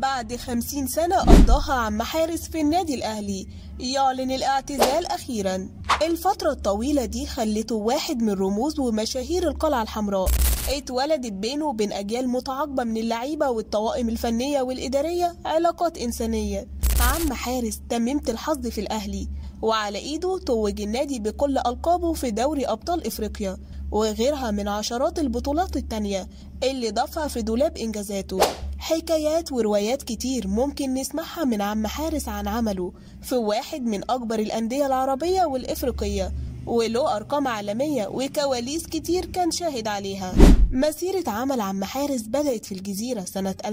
بعد 50 سنة قضاها عم حارث في النادي الأهلي يعلن الاعتزال أخيرا. الفترة الطويلة دي خلته واحد من رموز ومشاهير القلعة الحمراء، اتولدت بينه وبين أجيال متعاقبة من اللعيبة والطواقم الفنية والإدارية علاقات إنسانية. عم حارث تممت الحظ في الأهلي، وعلى إيده توج النادي بكل ألقابه في دوري أبطال إفريقيا وغيرها من عشرات البطولات التانية اللي ضافها في دولاب إنجازاته. حكايات وروايات كتير ممكن نسمعها من عم حارث عن عمله في واحد من أكبر الأندية العربية والإفريقية، وله أرقام عالمية وكواليس كتير كان شاهد عليها. مسيرة عمل عم حارث بدأت في الجزيرة سنة 1973،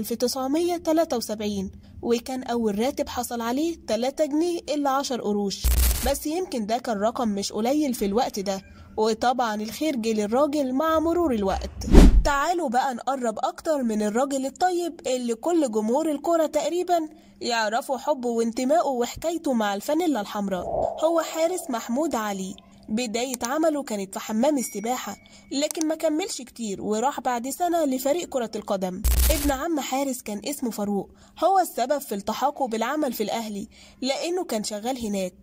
وكان أول راتب حصل عليه 3 جنيه إلا 10 قروش، بس يمكن ده كان رقم مش قليل في الوقت ده، وطبعا الخير جه للراجل مع مرور الوقت. تعالوا بقى نقرب أكتر من الراجل الطيب اللي كل جمهور الكرة تقريبا يعرفوا حبه وانتمائه وحكايته مع الفانيلا الحمراء، هو حارث محمود علي. بداية عمله كانت في حمام السباحة، لكن ما كملش كتير وراح بعد سنة لفريق كرة القدم. ابن عم حارث كان اسمه فاروق، هو السبب في التحاقه بالعمل في الأهلي لأنه كان شغال هناك،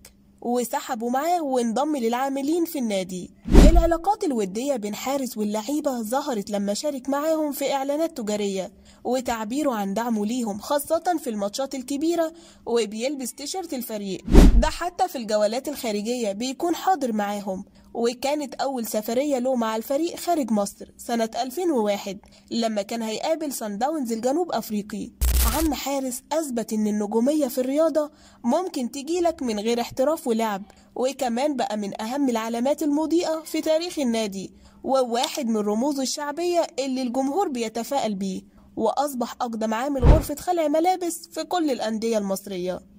وسحبوا معاه وانضم للعاملين في النادي. العلاقات الودية بين حارث واللعيبة ظهرت لما شارك معاهم في إعلانات تجارية، وتعبيره عن دعمه ليهم خاصة في الماتشات الكبيرة وبيلبس تيشيرت الفريق، ده حتى في الجولات الخارجية بيكون حاضر معاهم. وكانت أول سفرية له مع الفريق خارج مصر سنة 2001 لما كان هيقابل صن داونز الجنوب أفريقي. عم حارث أثبت إن النجومية في الرياضة ممكن تجيلك من غير احتراف ولعب، وكمان بقى من أهم العلامات المضيئة في تاريخ النادي، وواحد من رموز الشعبية اللي الجمهور بيتفائل بيه، وأصبح أقدم عامل غرفة خلع ملابس في كل الأندية المصرية.